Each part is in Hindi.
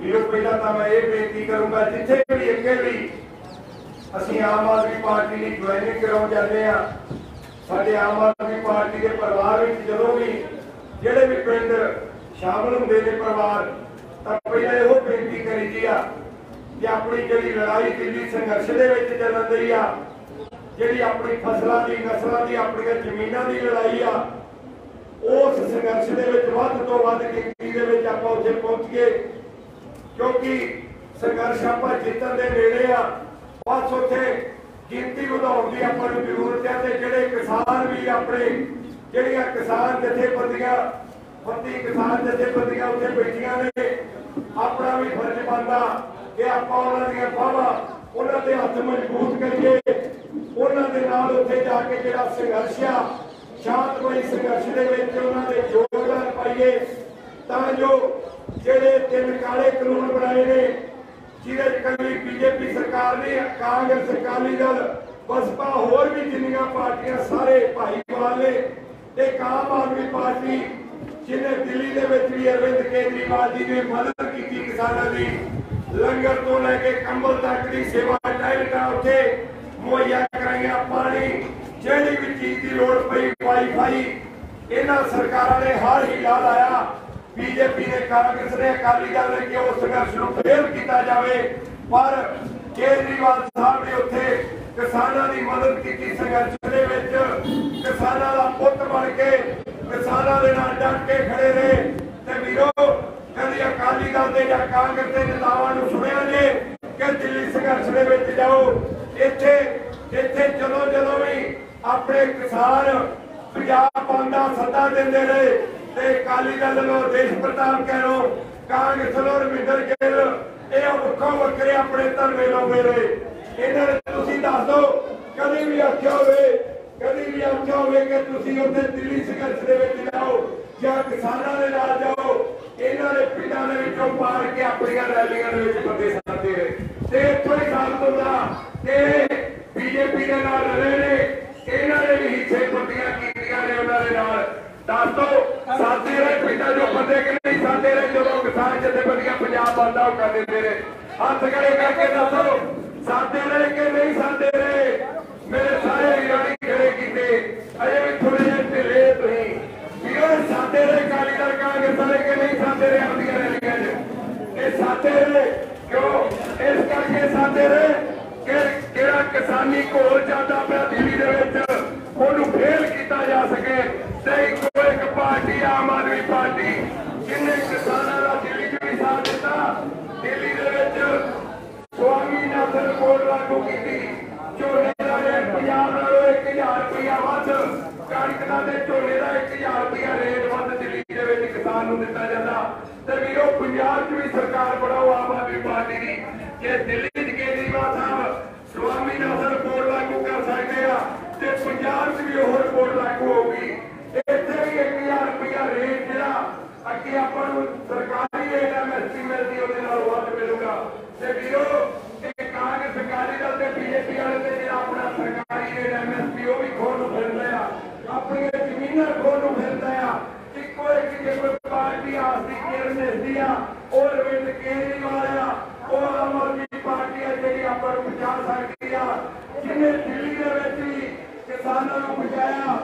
अपनी जी लड़ाई दिल्ली संघर्ष चलन दी आ जी अपनी फसलों की नस्लों की अपनी जमीनों की लड़ाई आ उस संघर्ष पहुंचिए क्योंकि संघर्ष आप जीतन के नेड़े आ बस उसे गिनती वधाउण दी आपां नूं जरूरत है। तो जिहड़े किसान भी अपने जिहड़ियां किसान जथेबंदियां 32 किसान जथेबंदियां उत्थे बैठियां ने अपना भी फर्ज बनदा कि आपां उहनां दीआं बाहां उहनां दे हथ मजबूत करिए उहनां दे नाल उत्थे जाके जिहड़ा संघर्ष आ शांतमई संघर्ष दे विच उहनां दे योगदान पाइए तां जो जिहड़े तीन काले कानून बनाए ने जिहदे कल्ली बीजेपी सरकार ने कांग्रेस अकाली दल बसपा होर भी जिन्नियां पार्टियां सारे भाईवाल ने ते आम आदमी पार्टी जिन्हें दिल्ली दे विच भी अरविंद केजरीवाल जी ने मदद की किसानां दी लंगर तो लैके कंबल तक दी सेवा टाइटा उत्थे मुहैया कराइया पानी जिहड़ी भी चीज की लोड़ पई वाईफाई इन्हां सरकारां ने हर ही लाल आया बीजेपी ने कांग्रेस ने अकाली दल ने कि उस संघर्ष को फेल किया जाए पर केजरीवाल साहब ने उत्थे किसानों की मदद की संघर्ष के विच किसानों का पुत बन के किसानों के नाल डट के खड़े रहे। ते वीरो कभी अकाली दल के या कांग्रेस के नेतावां नूं सुनिया जे कि दिल्ली संघर्ष के विच जाओ इत्थे इत्थे जदों जदों भी अपने किसान पंजाब पांदा सदा देंदे रहे ते अकाली दल नो देश प्रताप कह लो कांग्रेस नो रविंदर गिल ए वखो वखरे अपने धरने लाउंदे रहे। इन्हां ने तुसीं दस दो कदी भी आख्या होवे कदी भी आख्या होवे कि तुसीं उत्थे दिल्ली संघर्ष दे विच जाओ या किसानां दे नाल जाओ इन्हां ने पिंडां दे विचों पार के अपणीआं रैलीआं दे विच बंदे सादे ते इत्थों ही साबित हुंदा कि बीजेपी दे नाल रले ने इन्हां ने भी हिस्से बंदियां कीतियां ने उन्हां दे नाल दस दो सादे रहे पिंडां चों बंदे कि नहीं सादे रहे जदों किसान जथेबंदियां पंजाब बंदा हो कर दिंदे ने हथ खड़े करके दस दो सादे रहे कि नहीं सादे रहे। मेरे सारे हीरानी खड़े कीते अजे भी थोड़े जे ढिले तुसीं वीरो सादे रहे अकाली दल कांग्रेस वाले कि नहीं सादे रहे अपणीआं रैलीआं च ए सादे रहे क्यों इस करके सादे रहे कि जिहड़ा किसानी घोल जांदा पिया दिल्ली दे विच ओनू फेल किया जा सके ते कोई एक पार्टी आम आदमी पार्टी जिन्हें किसानों का दिल्ली च भी साथ दिता दिल्ली दे विच स्वामीनाथन कोल लागू की झोने का रेट 50 नालों 1000 रुपया वध कणक का ते झोने का 1000 रुपया रेट वध दिल्ली दे विच किसान नूं दिता जांदा ते वीरो पंजाब च भी सरकार बनाओ आम आदमी पार्टी दी जे दिल्ली च केजरीवाल साहब स्वामीनाथन कोल लागू कर सकदे आ ते पंजाब च भी होर कोल लागू होगी ਇੱਥੇ ਵੀ 1000 ਰੁਪਿਆ ਰੇਟ ਜਿਹੜਾ ਅੱਗੇ ਆਪਾਂ ਨੂੰ ਸਰਕਾਰੀ ਰੇਟ ਐਮਐਸਪੀ ਮਿਲਦੀ ਉਹਦੇ ਨਾਲ ਵੱਧ ਮਿਲੂਗਾ ਤੇ ਵੀਰੋ ਇਹ ਕਾਂਗਰਸ ਸਰਕਾਰੀ ਦਲ ਤੇ ਬੀਜੇਪੀ ਵਾਲੇ ਤੇ ਜਿਹੜਾ ਆਪਣਾ ਸਰਕਾਰੀ ਰੇਟ ਐਮਐਸਪੀ ਉਹ ਵੀ ਖੋਲ ਨੂੰ ਫਿਰਦਾ ਆ ਆਪਣੀਆਂ ਜ਼ਮੀਨਾਂ ਖੋਲ ਨੂੰ ਫਿਰਦਾ ਆ ਇੱਕੋ ਇੱਕ ਜੇ ਕੋਈ ਪਾਰਟੀ ਆਸਦੀ ਕੇਰ ਨੇਸਦੀ ਆ ਉਹ ਰਵਿੰਦ ਕੇਜਰੀਵਾਲ ਆ ਉਹ ਆਮ ਆਦਮੀ ਪਾਰਟੀ ਆ ਜਿਹੜੀ ਆਪਾਂ ਨੂੰ ਪਹੁੰਚਾ ਸਕਦੀ ਆ ਜਿਹਨੇ ਦਿੱਲੀ ਦੇ ਵਿੱਚ ਵੀ ਕਿਸਾਨਾਂ ਨੂੰ ਪਹੁੰਚਾਇਆ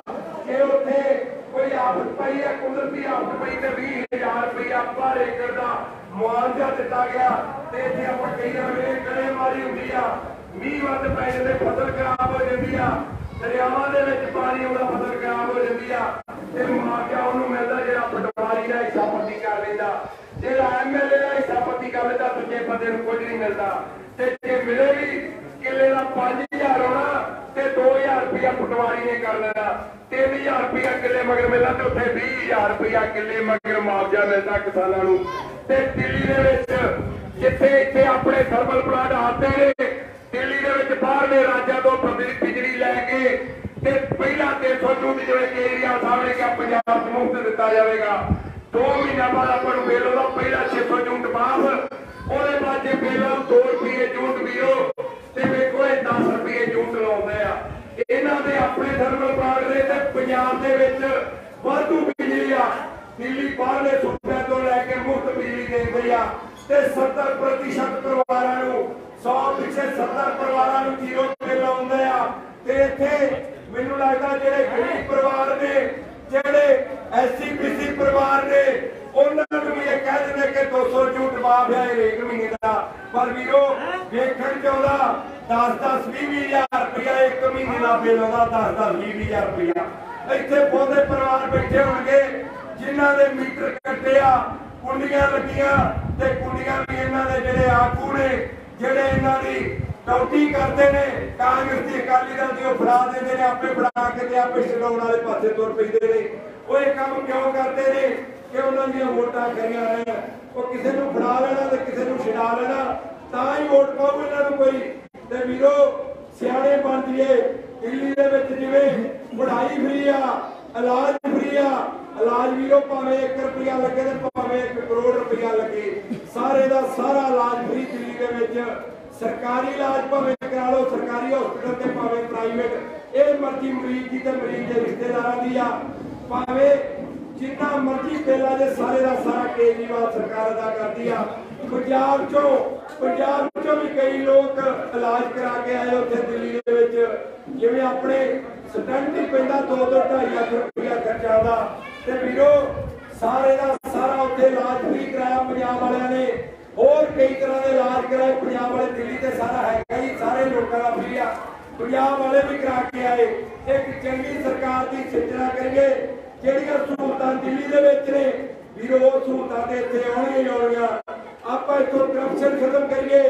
दूजे बंदे कुछ नहीं मिलता मिले भी किले का 5000 आना 2000 रुपया पटवारी ने कर लेना 3000 रुपया किले मगर मिलना तो उसे 20000 रुपया किले मगर मुआवजा मिलता किसानों को ते दिल्ली दे विच जिथे इथे अपने थर्मल प्लांट आते ने दिल्ली दे विच बाहरले राज्यां तों बिजली लैके ते पहला 300 जिवें केजरीवाल साहब ने किहा पंजाब नूं मुफ्त दिता जाएगा 2 महीना बाद आपां नूं बिल ओहदा पहला 600 यूनिट माफ ओहदे बाद जे बिल 2 रुपये यूनिट भी हो ते वेखो इह 10 रुपये यूनिट लाउंदे आ ਇਹਨਾਂ ਦੇ ਆਪਣੇ ਥਰਮਲ ਪਲਾਂਟ ਦੇ ਤੇ ਪੰਜਾਬ ਦੇ ਵਿੱਚ ਵਾਧੂ ਬਿਜਲੀ ਆ ਦਿੱਲੀ ਬਾਹਰਲੇ ਸੂਬਿਆਂ ਤੋਂ ਲੈ ਕੇ ਮੁਫਤ ਬਿਜਲੀ ਦੇਂਦੀ ਆ 70% परिवारों को 100 पिछले 70 परिवारों को जीवन मिला होता है ते थे मैंने लगता जेड़े गरीब परिवार ने जेड़े एससी बीसी परिवार ने उन्होंने भी ये कह देने के 200 झूठ माफ है एक महीने का पर वीरो देखने के उदा 10-10-20,000 रुपया एक महीने का बिल होगा 10-10-20,000 रुपया इतने बहुत परिवार बैठे होंगे जिन्होंने मीटर कटिया कुंडियां लगियां ते कुंडियां भी इन्होंने जेडे आकू ने जेडे इन्होंने टोटी करते ने कांग्रेस दी अकाली दल दी फड़ा देंदे ने आपे फड़ा के ते आपे छडाउण वाले पासे तुर पैंदे ने ओ इह काम क्यों करते ने कि उन्हां दी वोटां करियां रहण ओ किसे नूं फड़ा लेना ते किसे नूं छडा लेना तां ही वोट पाऊ इन्हां नूं कोई ते वीरो सियाणे बन जीए दिल्ली दे विच जिवें पढ़ाई फ्री आ इलाज फ्री आ इलाज वीरो भावें 1 रुपया लगे ते जिवें अपने स्टैंड ही पैंदा 2-2.5 लाख रुपया खर्चा दा ते वीरो सारे दा सारा उत्थे इलाज फ्री कराया पंजाब वालियां ने और कई तरह के इलाज कराए पंजाब वाले दिल्ली ते सारा हैगा ही सारे लोकां दा फ्री आ पंजाब वाले भी करा के आए एक चंगी सरकार दी सिरजना करिए जेड़ियां सहूलतां दिल्ली दे विच ने वीरो ओह सहूलतां ते इत्थे आउणगीआं आपां इत्थों करप्शन खत्म करिए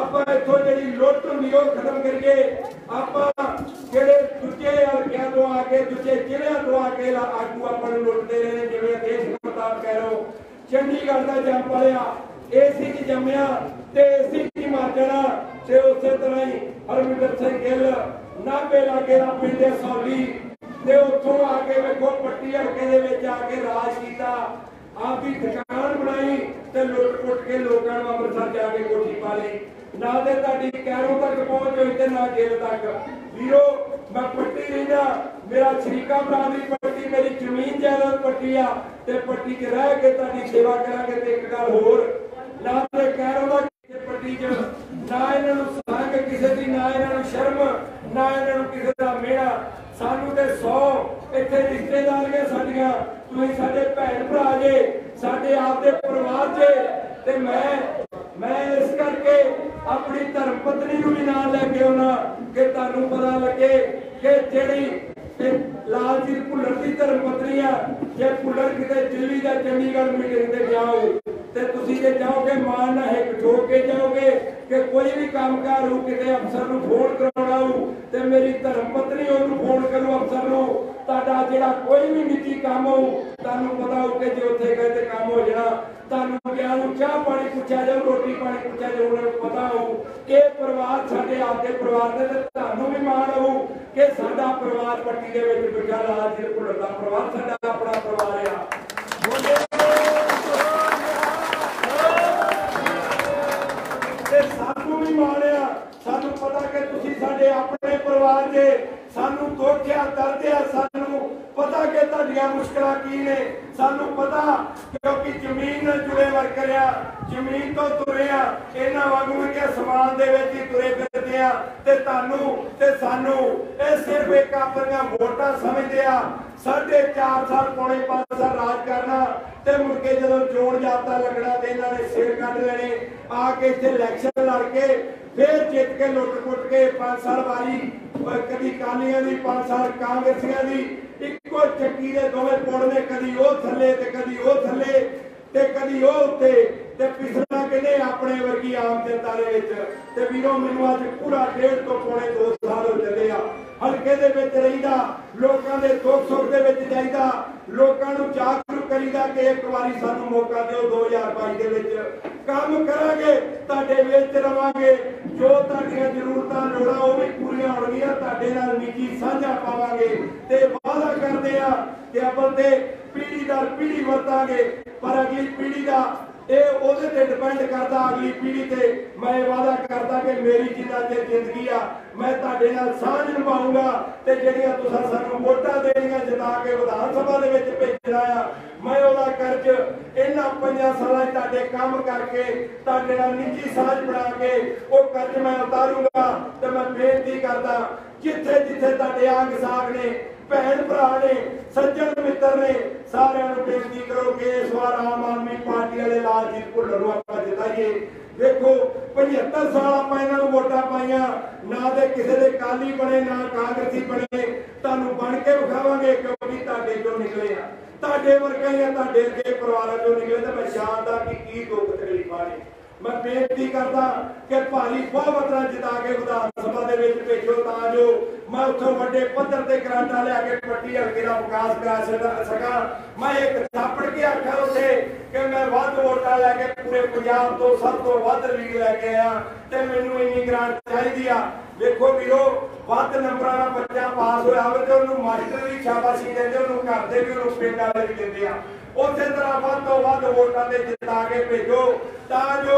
आपां इत्थों जेड़ी लुट्ट हुंदी ओह खत्म करिए आपां जेड़े दूजे हलकिआं तों आके दूजे जिल़्हिआं तों आके आगू आपां नूं लुट्टदे रहे ने जिवें देश चंडीगढ़ का जंप लिया एसी च जमया एसी च मर जाना ते उस तरह ही हरमिंदर सिंह गिल नाभे लागे दा पिंड सौली ते उत्थों आके वेखो पट्टी हड़के दे विच आके राज कीता आपकी दुकान बनाई ते लुट पुट के लोगों ने अमृतसर जाके कोठी पा ली ना ते तुहाडी कैरो तक पहुंच होई ते ना जेल तक वीरो मैं पट्टी रहिंदा मेरा शरीका बरादरी पट्टी मेरी जमीन जायदाद पट्टी आ ते पट्टी के रह के ताडी सेवा करांगे ते एक गल होर ना ते कहरो दा पट्टी च ना इन्हां नूं संग किसे दी ना इन्हां नूं शर्म ना इन्हां नूं किसे दा मेड़ा सानू ते 100 इत्थे रिश्तेदारियां साडीआं तुसीं साडे भैण भरा जे साडे आप दे परिवार जे ते मैं इस करके अपनी धर्म पत्नी नूं भी नाल लैके आउणा कि तुहानूं पता लगे कि जिहड़ी लालजीत भुल्लर की धर्म पत्नी है जे भुल्लर किसी दिल्ली या चंडीगढ़ मीटिंग से जाओ तो तुम जो जाओगे मान ना हिक ठोक के जाओगे कि कोई भी कामकार हो किसी अफसर को फोन करवाना हो तो मेरी धर्म पत्नी उन्होंने फोन करो अफसर को ਤੁਹਾਡਾ ਜਿਹੜਾ ਕੋਈ ਵੀ ਨਿੱਜੀ ਕੰਮ ਹੋ ਤੁਹਾਨੂੰ ਪਤਾ ਹੋ ਕਿ ਜੇ ਉੱਥੇ ਗਏ ਤੇ ਕੰਮ ਹੋ ਜਾਣਾ ਤੁਹਾਨੂੰ ਕਿਹਾ ਨੂੰ ਚਾਹ ਪਾਣੀ ਪੁੱਛਿਆ ਜਾਓ ਰੋਟੀ ਪਾਣੀ ਪੁੱਛਿਆ ਜਾਓ ਉਹਨਾਂ ਨੂੰ ਪਤਾ ਹੋ ਕਿ ਪਰਿਵਾਰ ਸਾਡੇ ਆਪਦੇ ਪਰਿਵਾਰ ਦੇ ਤੇ ਤੁਹਾਨੂੰ ਵੀ ਮਾਣ ਹੋ ਕਿ ਸਾਡਾ ਪਰਿਵਾਰ ਪੱਟੀ ਦੇ ਵਿੱਚ ਬਿੱਟਾ ਲਾਲਜੀਤ ਭੁੱਲਰ ਦਾ ਪਰਿਵਾਰ ਸਾਡਾ ਆਪਣਾ ਪਰਿਵਾਰ ਆ ਬੋਲੇ ਤੇ ਸਾਨੂੰ ਵੀ ਮਾਣ ਆ ਸਾਨੂੰ ਪਤਾ ਕਿ ਤੁਸੀਂ ਸਾਡੇ ਆਪਣੇ ਪਰਿਵਾਰ ਦੇ ਸਾਨੂੰ ਦੋਖਿਆ ਦਰਦਿਆ ਸਾਨੂੰ ਪਤਾ ਕਿ ਤੁਹਾਡੀਆਂ ਮੁਸ਼ਕਲਾਂ ਕੀ ਨੇ ਸਾਨੂੰ ਪਤਾ ਕਿਉਂਕਿ ਜ਼ਮੀਨ ਨਾਲ ਜੁੜੇ ਵਰਕਰਿਆ ਜ਼ਮੀਨ ਤੋਂ ਤੁਰਿਆ ਇਹਨਾਂ ਵਾਂਗੂ ਕਿ ਸਮਾਨ ਦੇ ਵਿੱਚ ਹੀ ਤੁਰੇ ਫਿਰਦੇ ਆ ਤੇ ਤੁਹਾਨੂੰ ਤੇ ਸਾਨੂੰ ਇਹ ਸਿਰਫ ਇੱਕ ਆਪਣੀਆਂ ਵੋਟਾਂ ਸਮਝਦੇ ਆ 4.5 ਸਾਲ ਪੌਣੇ 5 ਸਾਲ ਰਾਜ ਕਰਨਾ ਤੇ ਮੁੜ ਕੇ ਜਦੋਂ ਚੋਣ ਜਾਬਤਾ ਲੱਗਣਾ ਤੇ ਇਹਨਾਂ ਨੇ ਸਿਰ ਕੱਢ ਲੈਣੇ ਆ ਕੇ ਇੱਥੇ ਇਲੈਕਸ਼ਨ ਲੜ ਕੇ ਫਿਰ ਜਿੱਤ ਕੇ ਲੁੱਟ ਪੁੱਟ ਕੇ 5 ਸਾਲ ਵਾਰੀ कभी कालिया की 5 साल कांग्रेसिया की इको चक्की के दोवे पोड़ने कभी वो थले ते कभी वो थले ते कभी वो उत्ते ते पिछड़ा किने अपने वर्गी आम जनता दे विच ते वीरो मैनूं अज पूरा 1.5 ਤੋਂ 2.5 ਸਾਲ हो चले आ हलके दे विच रहीदा लोकां दे दुख सुख दे विच जाईदा लोकां नूं जागरूक करीदा कि एक वारी सानूं मौका दिओ 2022 ਦੇ ਵਿੱਚ काम करांगे ਤੁਹਾਡੇ ਵਿੱਚ ਰਵਾਂਗੇ जो ਤੁਹਾਡੀਆਂ ਜ਼ਰੂਰਤਾਂ ਲੋੜਾਂ ਉਹ ਵੀ ਪੂਰੀਆਂ ਹੋਣਗੀਆਂ ਤੁਹਾਡੇ ਨਾਲ ਨਿੱਜੀ ਸਾਂਝਾ ਪਾਵਾਂਗੇ ਤੇ ਵਾਅਦਾ ਕਰਦੇ ਆ ਕਿ ਆਪਾਂ ਤੇ ਪੀੜੀ ਦਰ ਪੀੜੀ ਵਰਤਾਂਗੇ पर अगली पीढ़ी का डिपेंड करता अगली पीढ़ी से। मैं वादा करता कि मेरी जिन्ना चेर जिंदगी आ मैं तुहाडे नाल सांझ निभाऊंगा ते जिहड़ियां तुसां सानूं वोटां देणियां जिता के विधान सभा दे विच भेजना आ मैं उहदा कर्ज इन्हां 5 सालां च तुहाडे काम करके तुहाडे नाल निजी सांझ बना के ओह कर्ज मैं उतारूंगा ते मैं बेनती करदा जिथे जिथे तुहाडे आंग साग ने भैन भरा ने सज्जन मित्र ने सारे बेनती करो कि इस बार आम आदमी पार्टी वाले लालजीत भुल्लर नूं जिताइए। देखो 75 साल आप इन्हों वोटा पाई ना तो किसी के अकाली बने ना कांग्रेसी बने तुहानू बन के विखावांगे क्योंकि तुहाडे चों निकले आ तुहाडे वर्गा ही तुहाडे अरगे परिवारां चों निकले तो मैं जानदा कि दुख तकलीफां ने। मैं बेनती करदा कि भारी बहुमत नाल जिता के विधान सभा दे विच भेजो तां जो मैं उत्थों वड्डे पद्धर ते ग्रांटां लिया के पट्टी हलके दा विकास करा सकां। मैं एक थापड़ के आखां उत्थे कि मैं वध वोटां लैके पूरे पंजाब तो सब तो वध लीड लैके आया ते मैनूं इन्नी ग्रांट चाहीदी आ। देखो वीरो वध नंबरां नाल बच्चा पास होया होवे ते उहनूं मास्टर भी शाबाशी दिंदे उहनूं घर दे भी उहनूं पिंड वाले भी दिंदे आ। उसे तरह वध तो वध वोटां ते जिता के भेजो ताजो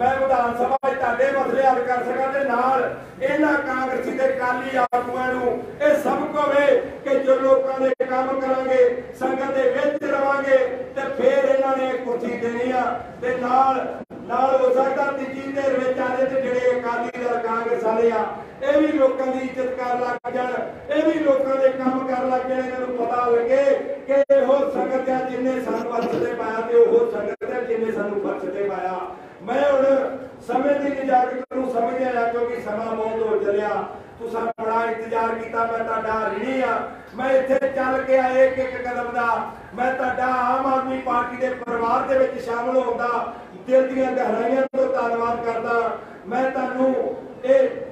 मैं विधान सभा तुहाडे मसले हल कर सकां ते नाल इन्हां कांग्रेसी ते अकाली आगूआं नूं इह सबक होवे कि जो लोकां दे काम करांगे संगत दे विच रवांगे ते फिर इन्हां ने कुर्सी देनी आ ते नाल नाल हो सकदा तीजी ढेर विच आने ते जिहड़े अकाली दल कांग्रेस वाले आ ਇਹ ਵੀ ਲੋਕਾਂ ਦੀ ਇੱਜ਼ਤ ਕਰ ਲੱਗ ਜਾਣ ਇਹ ਵੀ ਲੋਕਾਂ ਦੇ ਕੰਮ ਕਰ ਲੱਗ ਜਾਣ ਇਹਨਾਂ ਨੂੰ ਪਤਾ ਲੱਗੇ ਕਿ ਇਹੋ ਸੰਗਤ ਹੈ ਜਿਨੇ ਸਾਨੂੰ ਵਰਤ ਤੇ ਪਾਇਆ ਤੇ ਉਹ ਸੰਗਤ ਹੈ ਜਿਨੇ ਸਾਨੂੰ ਵਰਤ ਤੇ ਪਾਇਆ। ਮੈਂ ਹੁਣ ਸਮੇਂ ਦੀ ਇਜਾਜ਼ਤ ਨੂੰ ਸਮਝਿਆ ਕਿਉਂਕਿ ਸਮਾਂ ਬਹੁਤ ਹੋ ਚੱਲਿਆ ਤੁਸੀਂ ਬੜਾ ਇੰਤਜ਼ਾਰ ਕੀਤਾ ਮੈਂ ਤੁਹਾਡਾ ਰਿਣੀ ਆ। ਮੈਂ ਇੱਥੇ ਚੱਲ ਕੇ ਆਏ ਇੱਕ ਇੱਕ ਕਦਮ ਦਾ ਮੈਂ ਤੁਹਾਡਾ ਆਮ ਆਦਮੀ ਪਾਰਟੀ ਦੇ ਪਰਿਵਾਰ ਦੇ ਵਿੱਚ ਸ਼ਾਮਲ ਹੋਣ ਦਾ ਦਿਲ ਦੀਆਂ ਗਹਿਰਾਈਆਂ ਤੋਂ ਧੰਨਵਾਦ ਕਰਦਾ। ਮੈਂ ਤੁਹਾਨੂੰ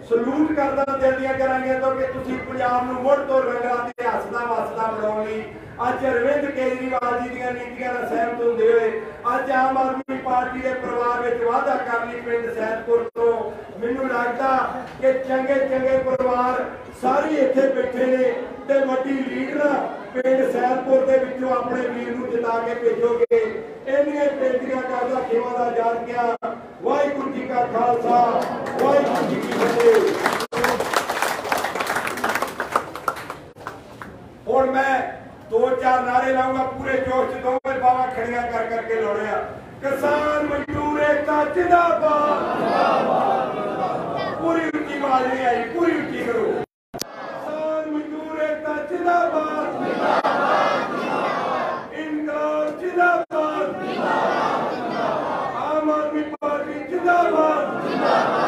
सलूट करदा दिल दीआं गहराइयां तो कि तुसीं पंजाब नूं मुड़ तो रंगला ते हसदा वसदा बनाउण लई अज अरविंद केजरीवाल जी दीआं नीतियां नाल सहमत हुंदे होए अज आम आदमी पार्टी दे परिवार विच वाधा करनी पिंड सैदपुर तो मैनूं लगदा कि चंगे चंगे परिवार सारे इत्थे बैठे ने ते वड्डी लीडर पिंड सैदपुर दे विचों अपने वीर नूं जिता के भेजोगे। इन्हां बेनतीआं करदा खेवां दा याद किया वाहिगुरू जी का खालसा वाहिगुरू जी की फतेह। और मैं 2-4 नारे लाऊंगा पूरे जोश च दोवें बावां खड़ियां कर करके लाउणे आ किसान मजदूर एकता जिंदाबाद जिंदाबाद पूरी उच्ची आवाज नहीं आई पूरी उच्ची करो किसान मजदूर एकता जिंदाबाद जिंदाबाद जिंदाबाद इनकलाब जिंदाबाद जिंदाबाद जिंदाबाद जिंदाबाद जिंदाबाद आम आदमी पार्टी जिंदाबाद जिंदाबाद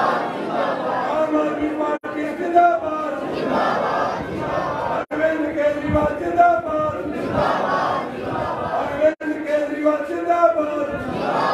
जिंदाबाद अरविंद केजरीवाल जिंदाबाद जिंदाबाद जिंदाबाद अरविंद केजरीवाल जिंदाबाद।